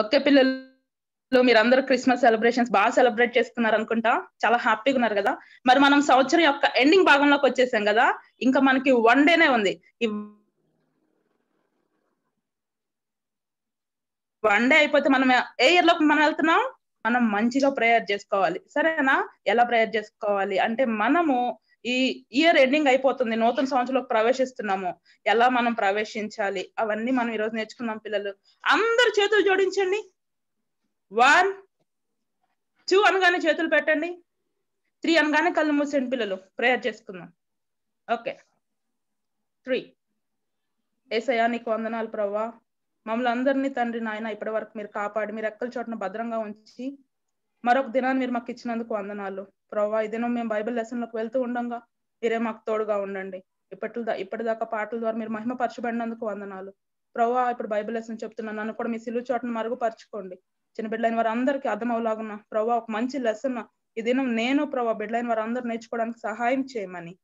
Okay పిల్లలు, మీరందరూ Christmas celebrations బాగా సెలబ్రేట్ చేస్తున్నారు అనుకుంటా, చాలా హ్యాపీగా ఉన్నారు కదా. మరి మనం సంవత్సరం యొక్క ఎండింగ్ భాగంలోకి వచ్చేసాం కదా, ఇంకా మనకి వన్ డేనే ఉంది. ఈ వన్ డే అయిపోతే మనం ఏ ఇయర్ లోకి మనం వెళ్తున్నాం, మనం మంచిగా ప్రేయర్ చేసుకోవాలి, సరేనా? ఎలా ప్రేయర్ చేసుకోవాలి అంటే, మనము ఈ ఇయర్ ఎండింగ్ అయిపోతుంది, నూతన సంవత్సరంలో ప్రవేశిస్తున్నాము, ఎలా మనం ప్రవేశించాలి అవన్నీ మనం ఈరోజు నేర్చుకున్నాం పిల్లలు. అందరు చేతులు జోడించండి, 1 2 అనగానే చేతులు పెట్టండి, 3 అనగానే కళ్ళు మూసేయండి. పిల్లలు ప్రేయర్ చేసుకుందాం. ఓకే, 3. యేసయ్యా, నీకు వందనాలు ప్రభువా, మమ్మల్ని అందరినీ తండ్రి నాయన ఇప్పటి వరకు మీరు కాపాడి మీరు ఎక్కల చోటన భద్రంగా ఉంచి మరొక దినాన్ని మీరు మాకు ఇచ్చినందుకు వందనాలు ప్రభువా. ఈ దినం మేము బైబిల్ లెసన్ లోకి వెళ్తూ ఉండగా మీరే మాకు తోడుగా ఉండండి. ఇప్పటిదాకా పాటల ద్వారా మీరు మహిమపరచబడినందుకు వందనాలు ప్రభువా. ఇప్పుడు బైబిల్ లెసన్ చెప్తున్నాను, నన్ను కూడా మీ సిలువ చోటను మరుగుపరచుకోండి. చిన్న బిడ్డలైన వారు అందరికీ అర్థమవులాగున్నా ప్రభువా, ఒక మంచి లెసన్ ఈ దినం నేను ప్రభువా బిడ్డలైన వారు అందరూ నేర్చుకోవడానికి సహాయం చేయమని,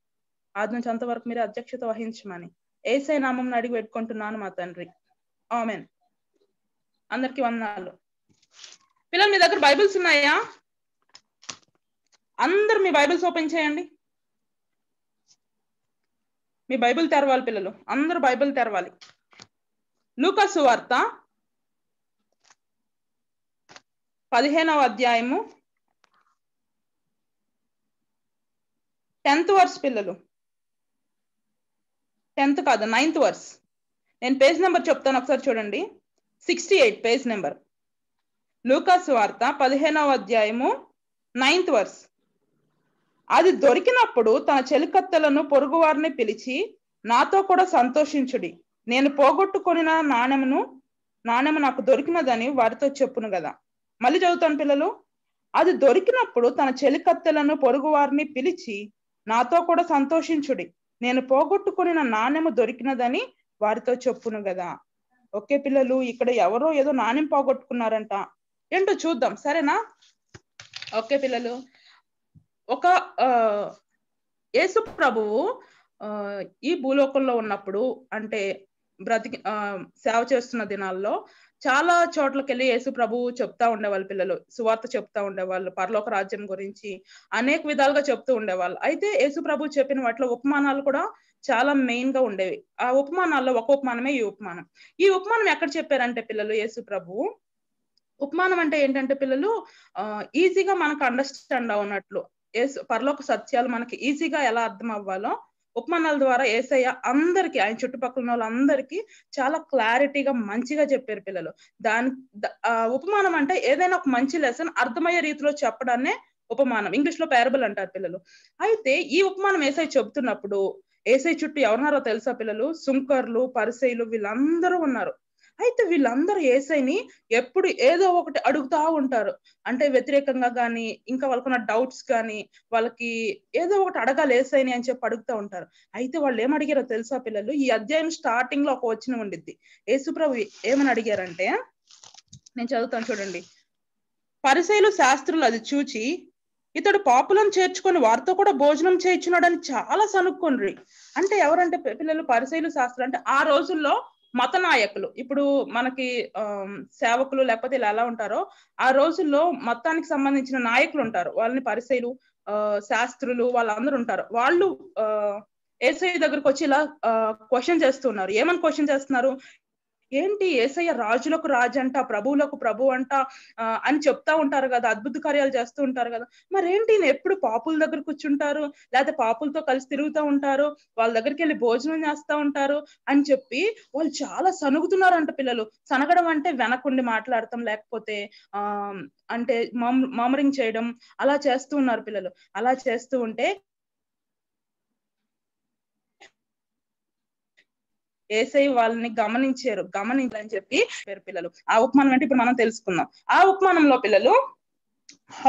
ఆది నుంచి అంతవరకు మీరే అధ్యక్షత వహించమని యేసయ్య నామమున అడిగి పెట్టుకుంటున్నాను మా తండ్రి, ఆమెన్. అందరికి వందనాలు. పిల్లలు, మీ దగ్గర బైబిల్స్ ఉన్నాయా? అందరు మీ బైబిల్స్ ఓపెన్ చేయండి, మీ బైబిల్ తెరవాలి పిల్లలు, అందరు బైబిల్ తెరవాలి. లూకా సువార్త 15వ అధ్యాయము 10th verse పిల్లలు, 10th కాదు 9th verse. నేను పేజ్ నెంబర్ చెప్తాను, ఒకసారి చూడండి, 68 పేజ్ నెంబర్. లూకా సువార్త 15వ అధ్యాయము 9th verse. అది దొరికినప్పుడు తన చెలికత్తలను పొరుగువారిని పిలిచి, నాతో కూడా సంతోషించుడి, నేను పోగొట్టుకొనిన నాణెము నాకు దొరికినదని వారితో చెప్పును కదా. మళ్ళీ చదువుతాను పిల్లలు. అది దొరికినప్పుడు తన చెలికత్తలను పొరుగువారిని పిలిచి, నాతో కూడా సంతోషించుడి, నేను పోగొట్టుకొనిన నాణెము దొరికినదని వారితో చెప్పును కదా. ఓకే పిల్లలు, ఇక్కడ ఎవరో ఏదో నాణ్యం పోగొట్టుకున్నారంట, ఏంటో చూద్దాం, సరేనా? ఓకే పిల్లలు, ఒక యేసు ప్రభువు ఈ భూలోకంలో ఉన్నప్పుడు, అంటే బ్రతికి సేవ చేస్తున్న దినాల్లో చాలా చోట్లకి వెళ్ళి యేసు ప్రభువు చెప్తా ఉండేవాళ్ళు పిల్లలు, సువార్త చెప్తా ఉండేవాళ్ళు, పరలోక రాజ్యం గురించి అనేక విధాలుగా చెప్తూ ఉండేవాళ్ళు. అయితే యేసు ప్రభువు చెప్పిన వాటిలో ఉపమానాలు కూడా చాలా మెయిన్ గా ఉండేవి. ఆ ఉపమానాల్లో ఒక ఉపమానమే ఈ ఉపమానం. ఈ ఉపమానం ఎక్కడ చెప్పారంటే పిల్లలు యేసు ప్రభువు, ఉపమానం అంటే ఏంటంటే పిల్లలు ఈజీగా మనకు అండర్స్టాండ్ అవునట్లు, పరలోక సత్యాలు మనకి ఈజీగా ఎలా అర్థం అవ్వాలో ఉపమానాల ద్వారా యేసయ్య అందరికీ, ఆయన చుట్టుపక్కల వాళ్ళందరికీ చాలా క్లారిటీగా మంచిగా చెప్పారు పిల్లలు. ఉపమానం అంటే ఏదైనా ఒక మంచి లెసన్ అర్థమయ్యే రీతిలో చెప్పడాన్నే ఉపమానం, ఇంగ్లీష్ లో పారబుల్ అంటారు పిల్లలు. అయితే ఈ ఉపమానం యేసయ్య చెబుతున్నప్పుడు యేసయ్య చుట్టూ ఎవరున్నారో తెలుసా పిల్లలు? సుంకర్లు, పరిసయ్యులు, వీళ్ళందరూ ఉన్నారు. అయితే వీళ్ళందరూ యేసయ్యని ఎప్పుడు ఏదో ఒకటి అడుగుతా ఉంటారు, అంటే వ్యతిరేకంగా కానీ, ఇంకా వాళ్ళకున్న డౌట్స్ కానీ, వాళ్ళకి ఏదో ఒకటి అడగాలి యేసయ్యని అని చెప్పి అడుగుతూ ఉంటారు. అయితే వాళ్ళు ఏమడిగారో తెలుసా పిల్లలు? ఈ అధ్యాయం స్టార్టింగ్ లో ఒక వచనం ఉండిద్ది, యేసుప్రభు ఏమని అడిగారంటే, నేను చదువుతాను చూడండి. పరిసయ్యులు శాస్త్రులు అది చూచి, ఇతడు పాపులను చేర్చుకొని వారితో కూడా భోజనం చేయించున్నాడని చాలా సనుక్కొండ్రి. అంటే ఎవరంటే పిల్లలు పరిసయ్యులు శాస్త్రులు అంటే ఆ రోజుల్లో మత నాయకులు, ఇప్పుడు మనకి సేవకులు లేకపోతే ఇలా ఎలా ఉంటారో ఆ రోజుల్లో మతానికి సంబంధించిన నాయకులు ఉంటారు, వాళ్ళని పరిసయ్యులు, శాస్త్రులు, వాళ్ళందరూ ఉంటారు. వాళ్ళు యేసయ్య దగ్గరకు వచ్చి ఇలా క్వశ్చన్ చేస్తున్నారు. ఏమని క్వశ్చన్ చేస్తున్నారు? ఏంటి యేసయ్య రాజులకు రాజు అంట, ప్రభువులకు ప్రభు అంట అని చెప్తా ఉంటారు కదా, అద్భుత కార్యాలు చేస్తూ ఉంటారు కదా, మరేంటి ఈయన ఎప్పుడు పాపుల దగ్గర కూర్చుంటారు, లేకపోతే పాపులతో కలిసి తిరుగుతూ ఉంటారు, వాళ్ళ దగ్గరికి వెళ్ళి భోజనం చేస్తూ ఉంటారు అని చెప్పి వాళ్ళు చాలా సనుగుతున్నారంట పిల్లలు. సనగడం అంటే వెనకుండి మాట్లాడటం, లేకపోతే అంటే మమరింగ్ చేయడం, అలా చేస్తూ ఉన్నారు పిల్లలు. అలా చేస్తూ ఉంటే యేసయ్య వాళ్ళని గమనించాలని చెప్పి పేరు పిల్లలు. ఆ ఉపమానం అంటే ఇప్పుడు మనం తెలుసుకుందాం. ఆ ఉపమానంలో పిల్లలు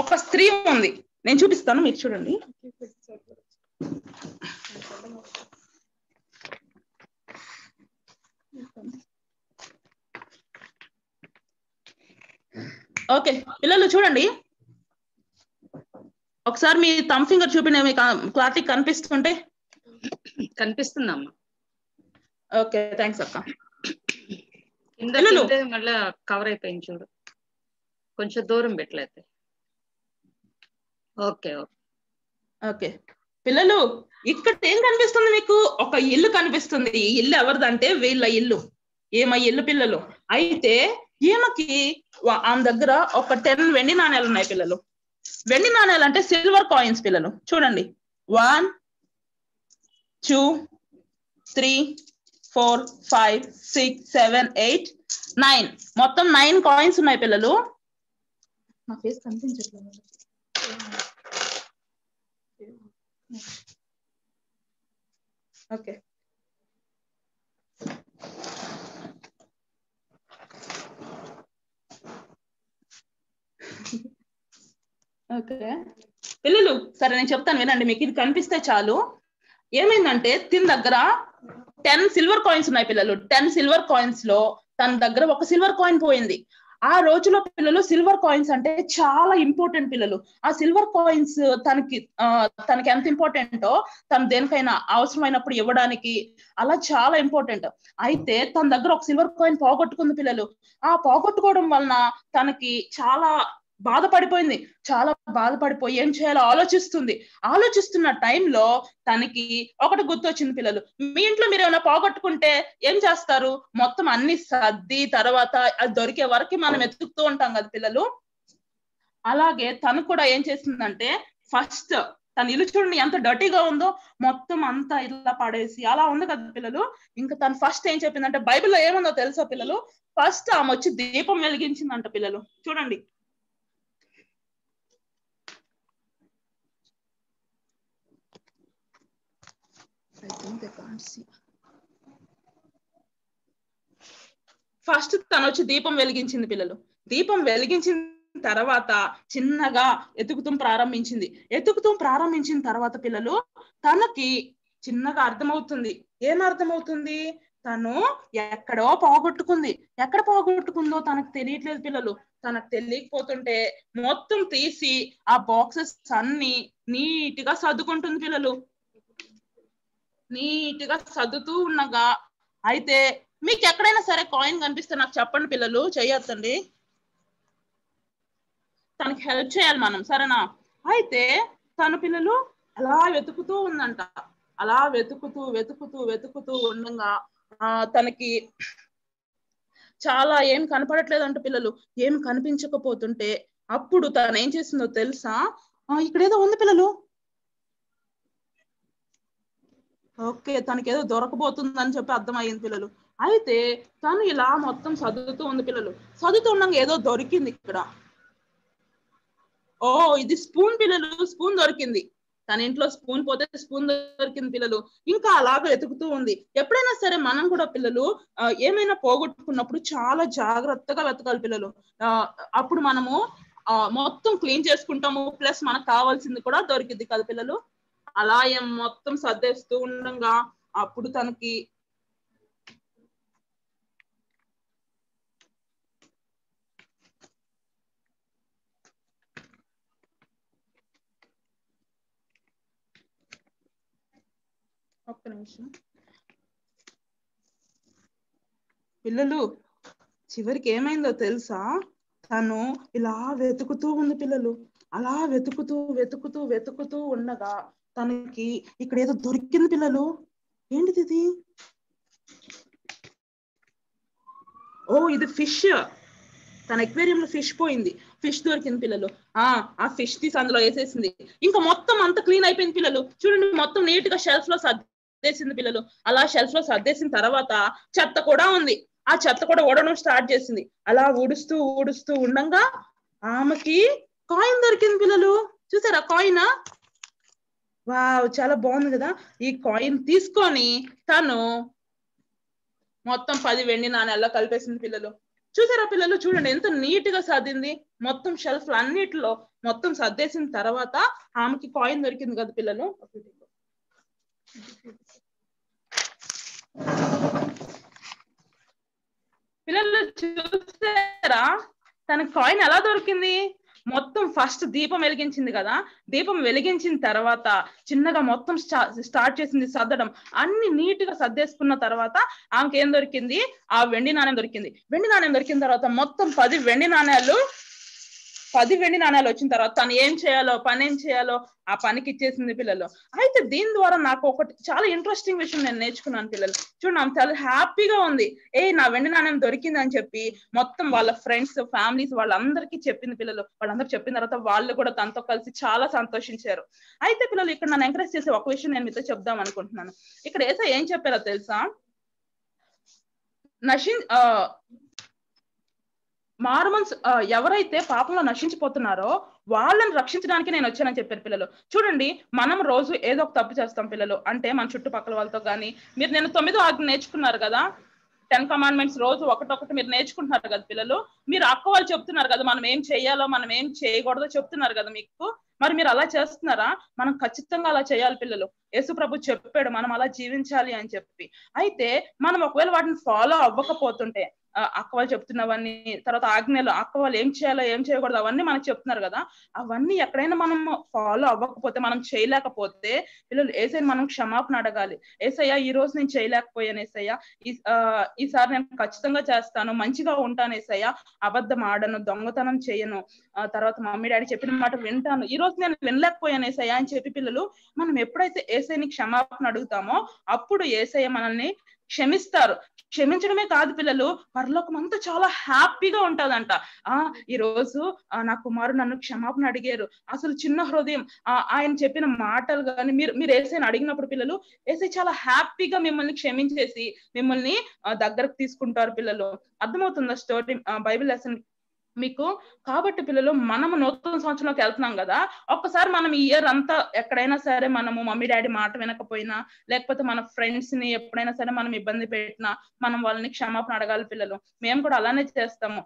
ఒక స్త్రీ ఉంది, నేను చూపిస్తాను, మీరు చూడండి. ఓకే పిల్లలు చూడండి, ఒకసారి మీ థమ్ ఫింగర్ చూపిన మీకు క్లారిటీ కనిపిస్తుంటే కనిపిస్తుందమ్మా. ఓకే థ్యాంక్స్ అక్క. ఇంద మళ్ళా కవర్ అయిపోయింది చూడు కొంచెం దూరం పెట్టలేతే ఓకే ఓకే పిల్లలు ఇక్కడ ఏం కనిపిస్తుంది మీకు ఒక ఇల్లు కనిపిస్తుంది ఈ ఇల్లు ఎవర్దంటే వీళ్ళ ఇల్లు ఏమ ఇల్లు పిల్లలు అయితే ఏమకి ఆమె దగ్గర ఒక 10 వెండి నాణేలు ఉన్నాయి పిల్లలు వెండి నాణేలు అంటే సిల్వర్ కాయిన్స్ పిల్లలు చూడండి 1 2 3 4 5 6 7 8 9 మొత్తం 9 కాయిన్స్ ఉన్నాయి పిల్లలు నా ఫేస్ కనిపించట్లేదు ఓకే ఓకే పిల్లలు సరే నేను చెప్తాను వినండి మీకు ఇది కనిపిస్తే చాలు ఏమైందంటే తిన దగ్గర 10 సిల్వర్ కాయిన్స్ ఉన్నాయి పిల్లలు 10 సిల్వర్ కాయిన్స్ లో తన దగ్గర ఒక సిల్వర్ కాయిన్ పోయింది ఆ రోజులో పిల్లలు సిల్వర్ కాయిన్స్ అంటే చాలా ఇంపార్టెంట్ పిల్లలు ఆ సిల్వర్ కాయిన్స్ తనకి ఎంత ఇంపార్టెంటో తన దేనికైనా అవసరమైనప్పుడు ఇవ్వడానికి అలా చాలా ఇంపార్టెంట్ అయితే తన దగ్గర ఒక సిల్వర్ కాయిన్ పోగొట్టుకుంది పిల్లలు ఆ పోగొట్టుకోవడం వలన తనకి చాలా బాధపడిపోయింది చాలా బాధపడిపోయి ఏం చేయాలో ఆలోచిస్తున్న టైంలో తనకి ఒకటి గుర్తొచ్చింది పిల్లలు మీ ఇంట్లో మీరు ఏమైనా పోగొట్టుకుంటే ఏం చేస్తారు మొత్తం అన్ని సర్ది తర్వాత అది దొరికే వరకు మనం ఎత్తుకుతూ ఉంటాం కదా పిల్లలు అలాగే తను కూడా ఏం చేసిందంటే ఫస్ట్ తన ఇల్లు చూడండి ఎంత డర్టీగా ఉందో మొత్తం అంతా ఇలా పడేసి అలా ఉంది కదా పిల్లలు ఇంకా తను ఫస్ట్ ఏం చెప్పిందంటే బైబిల్లో ఏముందో తెలుసా పిల్లలు ఫస్ట్ ఆమె వచ్చి దీపం వెలిగించిందంట పిల్లలు చూడండి I think they can't see. First తను వచ్చి దీపం వెలిగించింది పిల్లలు దీపం వెలిగించిన తర్వాత చిన్నగా ఎతుకుతూ ప్రారంభించిన తర్వాత పిల్లలు తనకి చిన్నగా అర్థమవుతుంది ఏమర్థమవుతుంది తను ఎక్కడ పోగొట్టుకుందో తనకు తెలియట్లేదు పిల్లలు తనకు తెలియకపోతుంటే మొత్తం తీసి ఆ బాక్సెస్ అన్ని నీట్ గా సర్దుకుంటుంది పిల్లలు నీట్ గా సర్దుతూ ఉన్నాగా అయితే మీకు ఎక్కడైనా సరే కాయిన్ కనిపిస్తే నాకు చెప్పండి పిల్లలు చేయొచ్చండి తనకి హెల్ప్ చేయాలి మనం సరేనా అయితే తన పిల్లలు అలా వెతుకుతూ ఉందంట అలా వెతుకుతూ ఉండగా తనకి చాలా ఏం కనపడట్లేదంట పిల్లలు ఏం కనిపించకపోతుంటే అప్పుడు తను ఏం చేసిందో తెలుసా ఇక్కడేదో ఉంది పిల్లలు ఓకే తనకేదో దొరకబోతుందని చెప్పి అర్థమయ్యింది పిల్లలు అయితే తను ఇలా మొత్తం చదువుతూ ఉంది పిల్లలు చదువుతూ ఉండగా ఏదో దొరికింది ఇక్కడ ఓ ఇది స్పూన్ పిల్లలు స్పూన్ దొరికింది తన ఇంట్లో స్పూన్ పోతే స్పూన్ దొరికింది పిల్లలు ఇంకా అలాగే ఎతుకుతూ ఉంది ఎప్పుడైనా సరే మనం కూడా పిల్లలు ఏమైనా పోగొట్టుకున్నప్పుడు చాలా జాగ్రత్తగా వెతకాలి పిల్లలు అప్పుడు మనము మొత్తం క్లీన్ చేసుకుంటాము ప్లస్ మనకు కావాల్సింది కూడా దొరికింది కదా పిల్లలు అలా మొత్తం సర్దేస్తూ ఉండగా అప్పుడు తనకి ఒక్క నిమిషం పిల్లలు చివరికి ఏమైందో తెలుసా తను ఇలా వెతుకుతూ ఉంది పిల్లలు అలా వెతుకుతూ ఉండగా తనకి ఇక్కడ ఏదో దొరికింది పిల్లలు ఏంటిది ఇది ఓ ఇది ఫిష్ తన ఎక్వేరియంలో ఫిష్ పోయింది ఫిష్ దొరికింది పిల్లలు ఆ ఫిష్ తీసి అందులో వేసేసింది ఇంకా మొత్తం అంత క్లీన్ అయిపోయింది పిల్లలు చూడండి మొత్తం నీట్ గా షెల్ఫ్ లో సర్దేసింది పిల్లలు అలా షెల్ఫ్ లో సర్దేసిన తర్వాత చెత్త కూడా ఉంది ఆ చెత్త కూడా ఊడడం స్టార్ట్ చేసింది అలా ఊడుస్తూ ఉండగా ఆమెకి కాయిన్ దొరికింది పిల్లలు చూసారా కాయిన్ వావ్ చాలా బాగుంది కదా ఈ కాయిన్ తీసుకొని తను మొత్తం 10 వెండి నాణేల్లో కలిపేసింది పిల్లలు చూసారా పిల్లలు చూడండి ఎంత నీట్ గా సర్దింది మొత్తం షెల్ఫ్ అన్నిటిలో మొత్తం సర్దేసిన తర్వాత ఆమెకి కాయిన్ దొరికింది కదా పిల్లలు పిల్లలు చూసారా తన కాయిన్ ఎలా దొరికింది మొత్తం ఫస్ట్ దీపం వెలిగించింది కదా, దీపం వెలిగించిన తర్వాత చిన్నగా మొత్తం స్టార్ట్ చేసింది సర్దడం. అన్ని నీట్ గా సర్దేసుకున్న తర్వాత ఆమెకి ఏం దొరికింది? ఆ వెండి నాణ్యం దొరికింది. వెండి నాణ్యం దొరికిన తర్వాత మొత్తం 10 వెండి నాణ్యాలు వచ్చిన తర్వాత తను ఏం చేయాలో పని ఏం చేయాలో ఆ పనికి ఇచ్చేసింది పిల్లలు. అయితే దీని ద్వారా నాకు ఒకటి చాలా ఇంట్రెస్టింగ్ విషయం నేను నేర్చుకున్నాను పిల్లలు. చూడండి, ఆమె చాలా హ్యాపీగా ఉంది, ఏ నా వెండి నాణ్యం దొరికింది అని చెప్పి మొత్తం వాళ్ళ ఫ్రెండ్స్ ఫ్యామిలీస్ వాళ్ళందరికీ చెప్పింది పిల్లలు. వాళ్ళందరూ చెప్పిన తర్వాత వాళ్ళు కూడా తనతో కలిసి చాలా సంతోషించారు. అయితే పిల్లలు ఇక్కడ నన్ను ఎంకరేజ్ చేసే ఒక విషయం నేను మీతో చెప్దాం అనుకుంటున్నాను. ఇక్కడ ఏసా ఏం చెప్పారో తెలుసా? మారుమన్స్ ఎవరైతే పాపంలో నశించిపోతున్నారో వాళ్ళని రక్షించడానికి నేను వచ్చానని చెప్పారు పిల్లలు. చూడండి, మనం రోజు ఏదో ఒక తప్పు చేస్తాం పిల్లలు, అంటే మన చుట్టుపక్కల వాళ్ళతో కానీ. మీరు నేను 9వ ఆజ్ఞ నేర్చుకున్నారు కదా, 10 కమాండ్మెంట్స్ రోజు ఒకటొకటి మీరు నేర్చుకుంటున్నారు కదా పిల్లలు. మీరు అక్క వాళ్ళు చెప్తున్నారు కదా మనం ఏం చేయాలో మనం ఏం చేయకూడదో చెప్తున్నారు కదా మీకు. మరి మీరు అలా చేస్తున్నారా? మనం ఖచ్చితంగా అలా చేయాలి పిల్లలు. యేసు ప్రభు చెప్పాడు మనం అలా జీవించాలి అని చెప్పి. అయితే మనం ఒకవేళ వాటిని ఫాలో అవ్వకపోతుంటే, అక్క వాళ్ళు చెప్తున్నవన్నీ, తర్వాత ఆజ్ఞలు అక్క వాళ్ళు ఏం చేయాలో ఏం చేయకూడదు అవన్నీ మనకు చెప్తున్నారు కదా, అవన్నీ ఎక్కడైనా మనం ఫాలో అవ్వకపోతే, మనం చేయలేకపోతే పిల్లలు ఏసయ్యని మనం క్షమాపణ అడగాలి. ఏసయ్యా, ఈ రోజు నేను చేయలేకపోయాను ఏసయ్యా, ఈసారి నేను ఖచ్చితంగా చేస్తాను, మంచిగా ఉంటాను ఏసయ్యా, అబద్ధం ఆడను, దొంగతనం చేయను, తర్వాత మమ్మీ డాడీ చెప్పిన మాట వింటాను, ఈ రోజు నేను వినలేకపోయాను ఏసయ్యా అని చెప్పి పిల్లలు మనం ఎప్పుడైతే ఏసయ్యని క్షమాపణ అడుగుతామో అప్పుడు ఏసయ్య మనల్ని క్షమిస్తారు. క్షమించడమే కాదు పిల్లలు, పరలోకం అంతా చాలా హ్యాపీగా ఉంటదంట. ఈ రోజు నా కుమారు నన్ను క్షమాపణ అడిగారు, అసలు చిన్న హృదయం, ఆయన చెప్పిన మాటలు కానీ మీరు ఏసైని అడిగినప్పుడు పిల్లలు ఏసై చాలా హ్యాపీగా మిమ్మల్ని క్షమించేసి మిమ్మల్ని దగ్గరకు తీసుకుంటారు పిల్లలు. అర్థమవుతుందా స్టోరీ, బైబిల్ లెసన్ మీకు? కాబట్టి పిల్లలు మనము నూతన సంవత్సరంలోకి వెళ్తున్నాం కదా, ఒక్కసారి మనం ఈ ఇయర్ అంతా ఎక్కడైనా సరే మనము మమ్మీ డాడీ మాట వినకపోయినా, లేకపోతే మన ఫ్రెండ్స్ ని ఎప్పుడైనా సరే మనం ఇబ్బంది పెట్టినా మనం వాళ్ళని క్షమాపణ అడగాలి పిల్లలు. మేము కూడా అలానే చేస్తాము.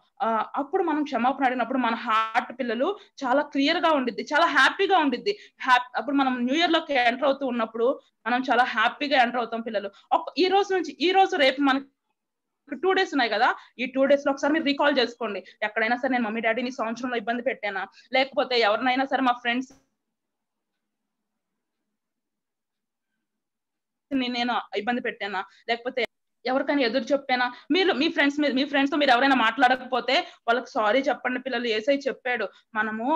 అప్పుడు మనం క్షమాపణ అడిగినప్పుడు మన హార్ట్ పిల్లలు చాలా క్లియర్ గా ఉండిద్ది, చాలా హ్యాపీగా ఉండిద్ది. అప్పుడు మనం న్యూ ఇయర్ లోకి ఎంటర్ అవుతూ ఉన్నప్పుడు మనం చాలా హ్యాపీగా ఎంటర్ అవుతాం పిల్లలు. ఈ రోజు నుంచి, ఈ రోజు రేపు మనకి 2 డేస్ ఉన్నాయి కదా, ఈ 2 డేస్ లో ఒకసారి మీరు రీకాల్ చేసుకోండి. ఎక్కడైనా సరే నేను మమ్మీ డాడీని సంవత్సరంలో ఇబ్బంది పెట్టానా, లేకపోతే ఎవరినైనా సరే మా ఫ్రెండ్స్ నేను ఇబ్బంది పెట్టానా, లేకపోతే ఎవరికైనా ఎదురు చెప్పానా. మీరు మీ ఫ్రెండ్స్ తో మీరు ఎవరైనా మాట్లాడకపోతే వాళ్ళకి సారీ చెప్పండి పిల్లలు. ఏసై చెప్పాడు మనము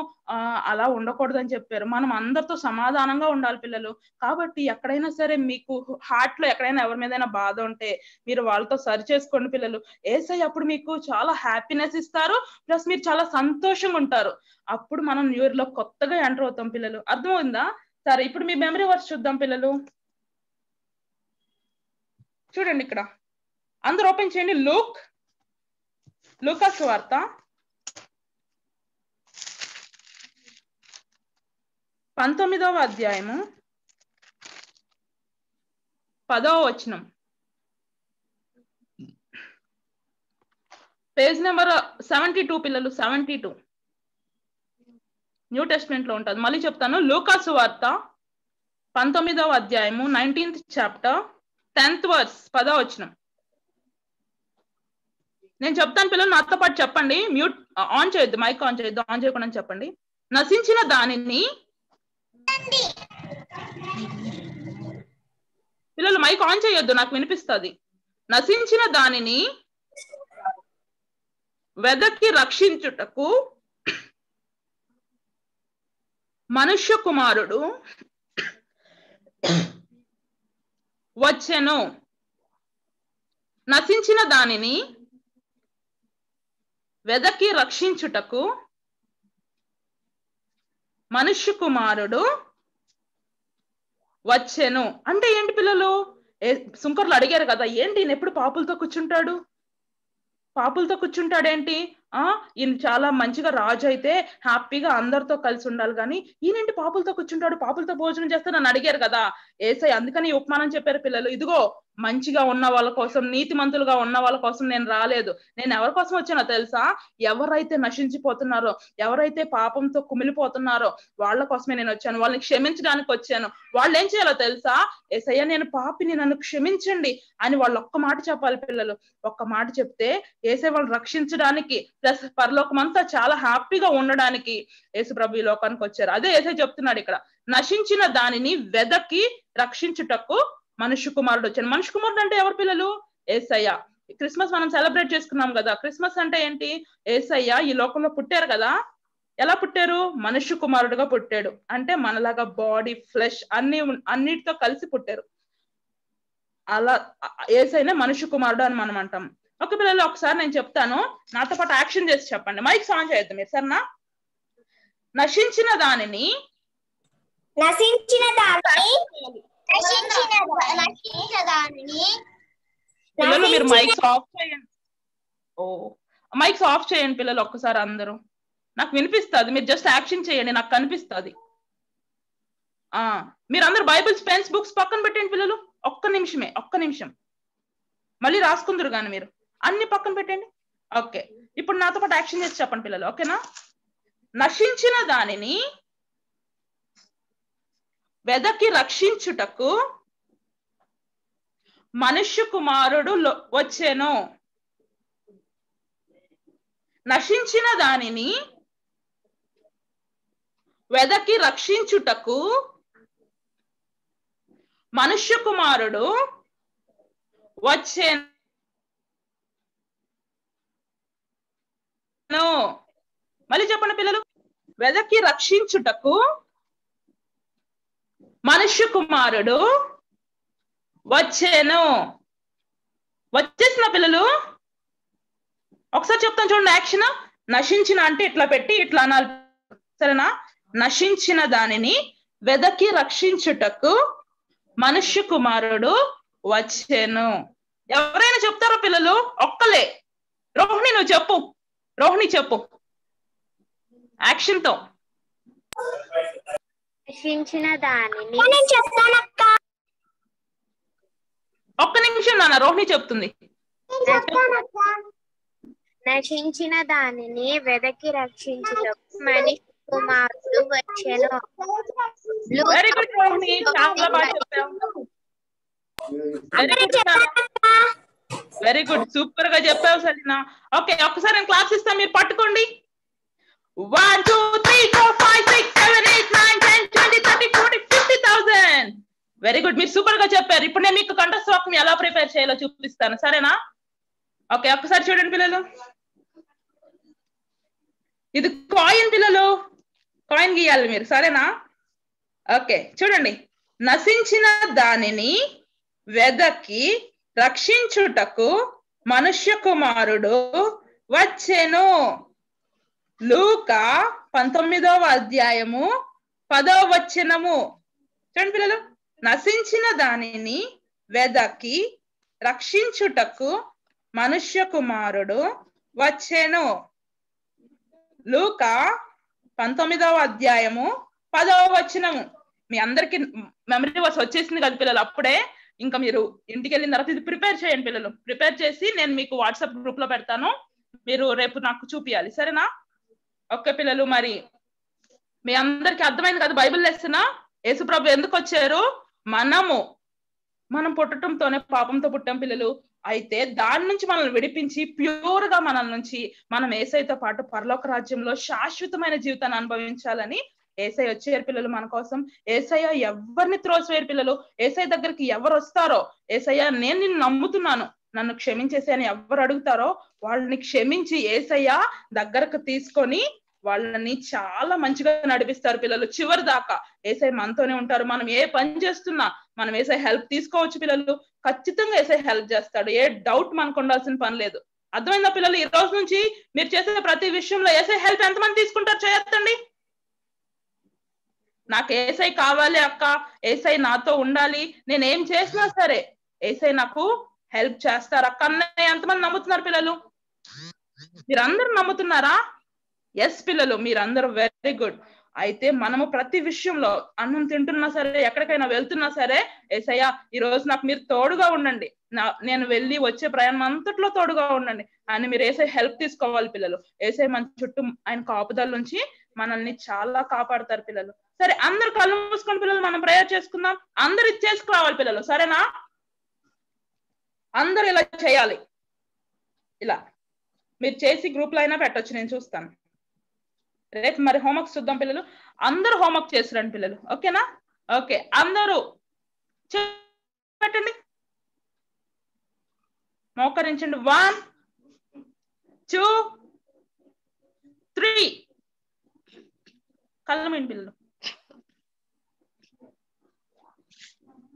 అలా ఉండకూడదు అని చెప్పారు. మనం అందరితో సమాధానంగా ఉండాలి పిల్లలు. కాబట్టి ఎక్కడైనా సరే మీకు హార్ట్ లో ఎక్కడైనా ఎవరి మీదైనా బాధ ఉంటే మీరు వాళ్ళతో సరి చేసుకోండి పిల్లలు. ఏసై అప్పుడు మీకు చాలా హ్యాపీనెస్ ఇస్తారు, ప్లస్ మీరు చాలా సంతోషంగా ఉంటారు. అప్పుడు మనం న్యూ ఇయర్ లో కొత్తగా ఎంటర్ అవుతాం పిల్లలు. అర్థమైందా? సరే, ఇప్పుడు మీ మెమరీ వర్స్ చూద్దాం పిల్లలు. చూడండి, ఇక్కడ అందరు ఓపెన్ చేయండి. లూకా సువార్త 19వ అధ్యాయము 10వ వచనం, పేజ్ నెంబర్ 72 పిల్లలు, 72 న్యూ టెస్ట్మెంట్ లో ఉంటుంది. మళ్ళీ చెప్తాను, లూకా సువార్త 19వ అధ్యాయము 19th చాప్టర్ 10th వర్స్ 10వ వచనం. నేను చెప్తాను పిల్లలు, నాతో పాటు చెప్పండి. మ్యూట్ ఆన్ చేయొద్దు, మైక్ ఆన్ చేయొద్దు, ఆన్ చేయకుండా చెప్పండి. నశించిన దానిని పిల్లలు, మైక్ ఆన్ చేయొద్దు, నాకు వినిపిస్తుంది. నశించిన దానిని వెదకి రక్షించుటకు మనుష్య కుమారుడు వచ్చెను. నశించిన దానిని వెదకి రక్షించుటకు మనుష్య కుమారుడు వచ్చెను అంటే ఏంటి పిల్లలు? సుంకర్లు అడిగారు కదా, ఏంటి ఈయన ఎప్పుడు పాపులతో కూర్చుంటాడేంటి, ఈయన చాలా మంచిగా రాజు అయితే హ్యాపీగా అందరితో కలిసి ఉండాలి, కానీ ఈయనేంటి పాపులతో కూర్చుంటాడు, పాపులతో భోజనం చేస్తాడు అని అడిగారు కదా ఏసై. అందుకని ఉపమానం చెప్పారు పిల్లలు. ఇదిగో మంచిగా ఉన్న వాళ్ళ కోసం నీతిమంతులుగా ఉన్న వాళ్ళ కోసం నేను రాలేదు. నేను ఎవరి కోసం వచ్చానో తెలుసా? ఎవరైతే నశించిపోతున్నారో, ఎవరైతే పాపంతో కుమిలిపోతున్నారో వాళ్ళ కోసమే నేను వచ్చాను. వాళ్ళని క్షమించడానికి వచ్చాను. వాళ్ళు ఏం చేయాలో తెలుసా? యేసయ్యా నేను పాపిని, నన్ను క్షమించండి అని వాళ్ళు ఒక్క మాట చెప్పాలి. పిల్లలు ఒక్క మాట చెప్తే యేసయ్య వాళ్ళని రక్షించడానికి ప్లస్ పరలోకమంతా చాలా హ్యాపీగా ఉండడానికి యేసు ప్రభు ఈ లోకానికి వచ్చారు. అదే యేసయ్య చెప్తున్నాడు ఇక్కడ, నశించిన దానిని వెదకి రక్షించుటకు మనుష్య కుమారుడు వచ్చాడు. మనుష్య కుమారుడు అంటే ఎవరు పిల్లలు? యేసయ్య. క్రిస్మస్ మనం సెలబ్రేట్ చేసుకున్నాం కదా. క్రిస్మస్ అంటే ఏంటి? యేసయ్య ఈ లోకంలో పుట్టారు కదా. ఎలా పుట్టారు? మనుష్య కుమారుడుగా పుట్టాడు. అంటే మనలాగా బాడీ, ఫ్లెష్ అన్నిటితో కలిసి పుట్టారు. అలా యేసయ్యనే మనుష్య కుమారుడు అని మనం అంటాం. ఓకే పిల్లలు, ఒకసారి నేను చెప్తాను, నాతో పాటు యాక్షన్ చేసి చెప్పండి. మైక్ ఆన్ చేద్దాం మీరు, సరేనా? నశించిన దానిని పిల్లలు, మీరు మైక్స్ ఆఫ్ చేయండి. ఓ మైక్స్ ఆఫ్ చేయండి పిల్లలు, ఒక్కసారి అందరూ. నాకు వినిపిస్తుంది, మీరు జస్ట్ యాక్షన్ చేయండి. నాకు కనిపిస్తుంది. మీరందరూ బైబిల్స్, పెన్స్, బుక్స్ పక్కన పెట్టండి పిల్లలు. ఒక్క నిమిషమే, ఒక్క నిమిషం. మళ్ళీ రాసుకుందరు కానీ మీరు అన్ని పక్కన పెట్టండి. ఓకే, ఇప్పుడు నాతో పాటు యాక్షన్ చేసి చెప్పండి పిల్లలు, ఓకేనా? నశించిన దానిని వెదకి రక్షించుటకు మనుష్య కుమారుడు వచ్చెను. నశించిన దానిని వెదకి రక్షించుటకు మనుష్య కుమారుడు వచ్చెను. మళ్ళీ చెప్పండి పిల్లలు, వెదకి రక్షించుటకు మనుష్య కుమారుడు వచ్చేను. వచ్చేసిన పిల్లలు ఒకసారి చెప్తాను చూడండి యాక్షన్. నశించిన అంటే ఇట్లా పెట్టి ఇట్లా అనాలి, సరేనా? నశించిన దానిని వెదకి రక్షించుటకు మనుష్య కుమారుడు వచ్చేను. ఎవరైనా చెప్తారా పిల్లలు? ఒక్కలే. రోహిణి నువ్వు చెప్పు, రోహిణి చెప్పు యాక్షన్తో. నశించిన దానిని, ఒక్క నిమిషం నాన్న, రోహిణి చెప్తుంది. నశించిన దానిని వెదకి రక్షించుటకు మనిషి కుమారుడు వచ్చెను. వెరీ గుడ్ రోహిణి, చాలా బాగా చెప్పావు. వెరీ గుడ్, సూపర్ గా చెప్పావు సలీనా. ఓకే, ఒక్కసారి నేను క్లాస్ ఇస్తాను, మీరు పట్టుకోండి. 1 2 3 4 5 6 7 8 9 10 20 30 40 50,000. వెరీ గుడ్, మీరు సూపర్ గా చెప్పారు. ఇప్పుడు నేను మీకు కంఠస్వాకం ఎలా ప్రిపేర్ చేయాలో చూపిస్తాను, సరేనా? ఓకే, ఒక్కసారి చూడండి పిల్లలు. ఇది కాయిన్ పిల్లలు, కాయిన్ గీయాలి మీరు, సరేనా? ఓకే చూడండి, నశించిన దానిని వెదకి రక్షించుటకు మనుష్య కుమారుడు వచ్చెను. లూకా 19:10 చూడండి పిల్లలు. నశించిన దానిని వెదకి రక్షించుటకు మనుష్య కుమారుడు వచ్చెను. లూకా 19:10. మీ అందరికి మెమరీ వర్స్ వచ్చేసింది కదా పిల్లలు అప్పుడే. ఇంకా మీరు ఇంటికి వెళ్ళిన తర్వాత ఇది ప్రిపేర్ చేయండి పిల్లలు. ప్రిపేర్ చేసి నేను మీకు వాట్సాప్ గ్రూప్ లో పెడతాను, మీరు రేపు నాకు చూపియాలి, సరేనా? ఓకే పిల్లలు, మరి మీ అందరికి అర్థమైంది కదా బైబిల్ లెసన్. యేసు ప్రభు ఎందుకు వచ్చారు? మనం పుట్టడంతోనే పాపంతో పుట్టాం పిల్లలు. అయితే దాని నుంచి మనల్ని విడిపించి ప్యూర్ గా మనల్ నుంచి మనం యేసయ్యతో పాటు పరలోక రాజ్యంలో శాశ్వతమైన జీవితాన్ని అనుభవించాలని యేసయ్య వచ్చారు పిల్లలు మన కోసం. యేసయ్య ఎవరిని త్రోసివేయరు పిల్లలు. యేసయ్య దగ్గరికి ఎవరు వస్తారో, యేసయ్య నేను నిన్ను నమ్ముతున్నాను, నన్ను క్షమించేసి అని ఎవరు అడుగుతారో వాళ్ళని క్షమించి యేసయ్య దగ్గరకు తీసుకొని వాళ్ళని చాలా మంచిగా నడిపిస్తారు పిల్లలు. చివరి దాకా యేసయ్య మనతోనే ఉంటారు. మనం ఏ పని చేస్తున్నా మనం యేసయ్య హెల్ప్ తీసుకోవచ్చు పిల్లలు. ఖచ్చితంగా యేసయ్య హెల్ప్ చేస్తాడు. ఏ డౌట్ మనకు ఉండాల్సిన పని లేదు. అర్థమైందా పిల్లలు? ఈ రోజు నుంచి మీరు చేసే ప్రతి విషయంలో యేసయ్య హెల్ప్ ఎంతమంది తీసుకుంటారు? చేస్తండి. నాకు యేసయ్య కావాలి అక్క, యేసయ్య నాతో ఉండాలి, నేను ఏం చేసినా సరే యేసయ్య నాకు హెల్ప్ చేస్తారు అక్క అన్నయ్య ఎంతమంది నమ్ముతున్నారు పిల్లలు? మీరందరూ నమ్ముతున్నారా? ఎస్ పిల్లలు, మీరందరూ. Very good. అయితే మనము ప్రతి విషయంలో అన్నం తింటున్నా సరే ఎక్కడికైనా వెళ్తున్నా సరే యేసయ్యా ఈ రోజు నాకు మీరు తోడుగా ఉండండి నేను వెళ్ళి వచ్చే ప్రయాణం అంతట్లో తోడుగా ఉండండి అని మీరు యేసయ్య హెల్ప్ తీసుకోవాలి పిల్లలు యేసయ్య మన చుట్టూ ఆయన కాపుదల నుంచి మనల్ని చాలా కాపాడతారు పిల్లలు సరే అందరూ కళ్ళు మూసుకొని పిల్లలు మనం ప్రేయర్ చేసుకుందాం అందరూ ఇది చేసుకోవాలి పిల్లలు సరేనా అందరూ ఇలా చేయాలి ఇలా మీరు చేసి గ్రూప్ లో అయినా పెట్టొచ్చు నేను చూస్తాను రేపు మరి హోంవర్క్ చూద్దాం పిల్లలు అందరూ హోంవర్క్ చేసారండి పిల్లలు ఓకేనా ఓకే అందరూ పెట్టండి మోకరించండి 1 2 3 కళ్ళమేండి పిల్లలు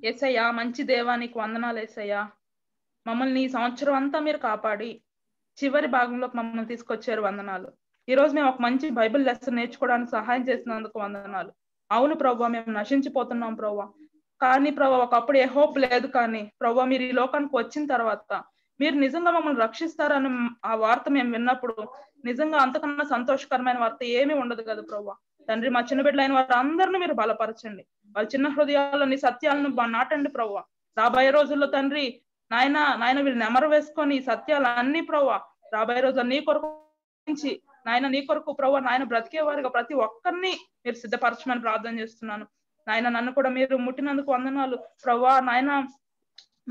యేసయ్యా మంచి దేవా నీకు వందనాలు యేసయ్యా మమ్మల్ని ఈ సంవత్సరం అంతా మీరు కాపాడి చివరి భాగంలో మమ్మల్ని తీసుకొచ్చారు వందనాలు ఈ రోజు మేము ఒక మంచి బైబిల్ లెసన్ నేర్చుకోవడానికి సహాయం చేసినందుకు వందనాలు అవును ప్రభువా మేము నశించిపోతున్నాం ప్రభువా కానీ ప్రభువా ఒకప్పుడు ఏ హోప్ లేదు కానీ ప్రభువా మీరు ఈ లోకానికి వచ్చిన తర్వాత మీరు నిజంగా మమ్మల్ని రక్షిస్తారని ఆ వార్త మేము విన్నప్పుడు నిజంగా అంతకన్నా సంతోషకరమైన వార్త ఏమీ ఉండదు కదా ప్రభువా తండ్రి మా చిన్న బిడ్డలైన వారందరినీ మీరు బలపరచండి వాళ్ళ చిన్న హృదయాల్లో నీ సత్యాలను నాటండి ప్రభువా రాబోయే రోజుల్లో తండ్రి నాయన వీళ్ళు నెమరు వేసుకొని ఈ సత్యాలన్నీ ప్రభువా రాబోయే రోజుల్లో నీ కొరకు నాయన నీ కొరకు ప్రభువా నాయన బ్రతికే వారిగా ప్రతి ఒక్కరిని మీరు సిద్ధపరచమని ప్రార్థన చేస్తున్నాను నాయన నన్ను కూడా మీరు ముట్టినందుకు వందనాలు ప్రభువా నాయన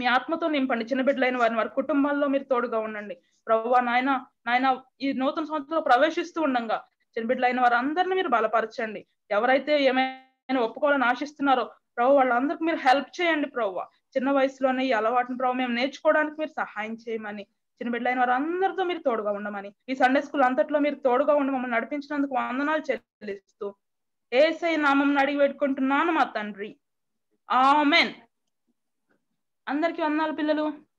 మీ ఆత్మతో నింపండి చిన్న బిడ్డలైన వారిని వారి కుటుంబాల్లో మీరు తోడుగా ఉండండి ప్రభువా నాయన ఈ నూతన సంవత్సరంలో ప్రవేశిస్తూ ఉండగా చిన్న బిడ్డలైన వారందరినీ మీరు బలపరచండి ఎవరైతే ఏమైనా ఒప్పుకోవాలని ఆశిస్తున్నారో ప్రభువా వాళ్ళందరికీ మీరు హెల్ప్ చేయండి ప్రభువా చిన్న వయసులోనే ఈ అలవాటును ప్రభువా మేము నేర్చుకోవడానికి మీరు సహాయం చేయమని చిన్న బిడ్డలైన వారందరితో మీరు తోడుగా ఉండమని ఈ సండే స్కూల్ అంతట్లో మీరు తోడుగా ఉండి మమ్మల్ని నడిపించినందుకు వందనాలు చెల్లిస్తూ యేసయ్య నామమున అడిగి పెట్టుకుంటున్నాను మా తండ్రి ఆమేన్ అందరికీ వందనాలు పిల్లలు.